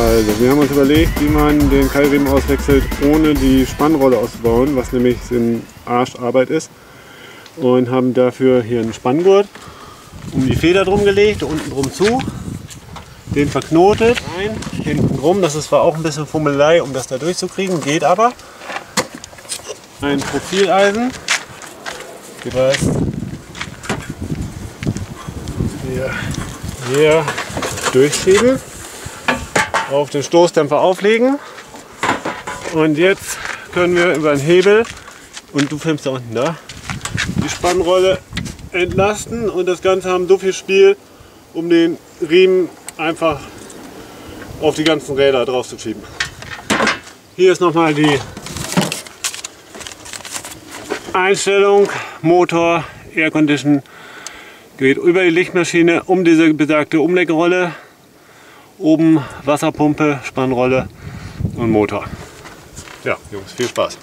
Also wir haben uns überlegt, wie man den Keilriemen auswechselt, ohne die Spannrolle auszubauen, was nämlich in Arscharbeit ist. Und haben dafür hier einen Spanngurt um die Feder drum gelegt, unten drum zu, den verknotet, rein, hinten drum. Das ist zwar auch ein bisschen Fummelei, um das da durchzukriegen, geht aber. Ein Profileisen, jeweils hier durchschieben, auf den Stoßdämpfer auflegen und jetzt können wir über den Hebel, und du filmst da unten, da die Spannrolle entlasten und das Ganze haben so viel Spiel, um den Riemen einfach auf die ganzen Räder drauf zu schieben. Hier ist nochmal die Einstellung, Motor, Air Condition, geht über die Lichtmaschine, um diese besagte Umlenkrolle, oben Wasserpumpe, Spannrolle und Motor. Ja, Jungs, viel Spaß!